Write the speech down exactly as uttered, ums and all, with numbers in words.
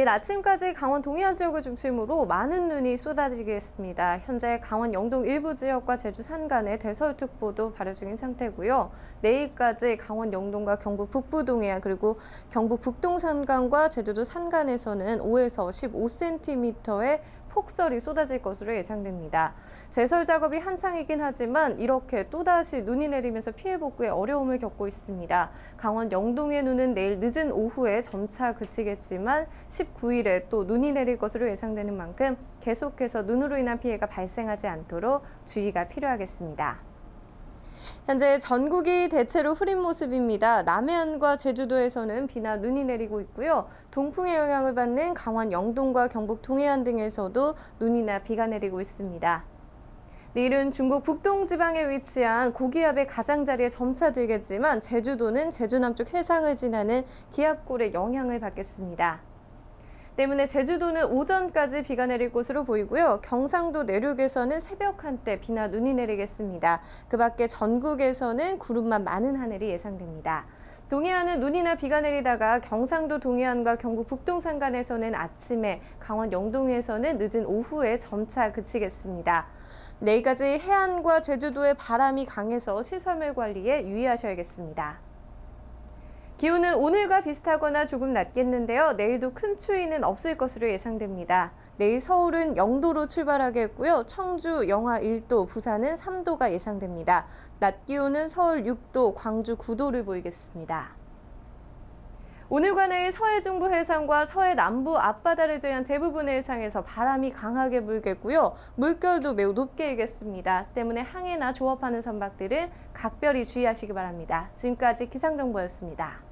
내일 아침까지 강원 동해안 지역을 중심으로 많은 눈이 쏟아지겠습니다. 현재 강원 영동 일부 지역과 제주 산간에 대설특보도 발효 중인 상태고요. 내일까지 강원 영동과 경북 북부 동해안 그리고 경북 북동 산간과 제주도 산간에서는 오에서 십오 센티미터의 폭설이 쏟아질 것으로 예상됩니다. 제설 작업이 한창이긴 하지만 이렇게 또다시 눈이 내리면서 피해 복구에 어려움을 겪고 있습니다. 강원 영동의 눈은 내일 늦은 오후에 점차 그치겠지만 십구일에 또 눈이 내릴 것으로 예상되는 만큼 계속해서 눈으로 인한 피해가 발생하지 않도록 주의가 필요하겠습니다. 현재 전국이 대체로 흐린 모습입니다. 남해안과 제주도에서는 비나 눈이 내리고 있고요. 동풍의 영향을 받는 강원 영동과 경북 동해안 등에서도 눈이나 비가 내리고 있습니다. 내일은 중국 북동 지방에 위치한 고기압의 가장자리에 점차 들겠지만 제주도는 제주 남쪽 해상을 지나는 기압골의 영향을 받겠습니다. 때문에 제주도는 오전까지 비가 내릴 곳으로 보이고요. 경상도 내륙에서는 새벽 한때 비나 눈이 내리겠습니다. 그 밖에 전국에서는 구름만 많은 하늘이 예상됩니다. 동해안은 눈이나 비가 내리다가 경상도 동해안과 경북 북동 산간에서는 아침에, 강원 영동에서는 늦은 오후에 점차 그치겠습니다. 내일까지 해안과 제주도의 바람이 강해서 시설물 관리에 유의하셔야겠습니다. 기온은 오늘과 비슷하거나 조금 낮겠는데요. 내일도 큰 추위는 없을 것으로 예상됩니다. 내일 서울은 영도로 출발하겠고요. 청주 영하 일도, 부산은 삼도가 예상됩니다. 낮 기온은 서울 육도, 광주 구도를 보이겠습니다. 오늘과 내일 서해 중부 해상과 서해 남부 앞바다를 제외한 대부분의 해상에서 바람이 강하게 불겠고요. 물결도 매우 높게 일겠습니다. 때문에 항해나 조업하는 선박들은 각별히 주의하시기 바랍니다. 지금까지 기상정보였습니다.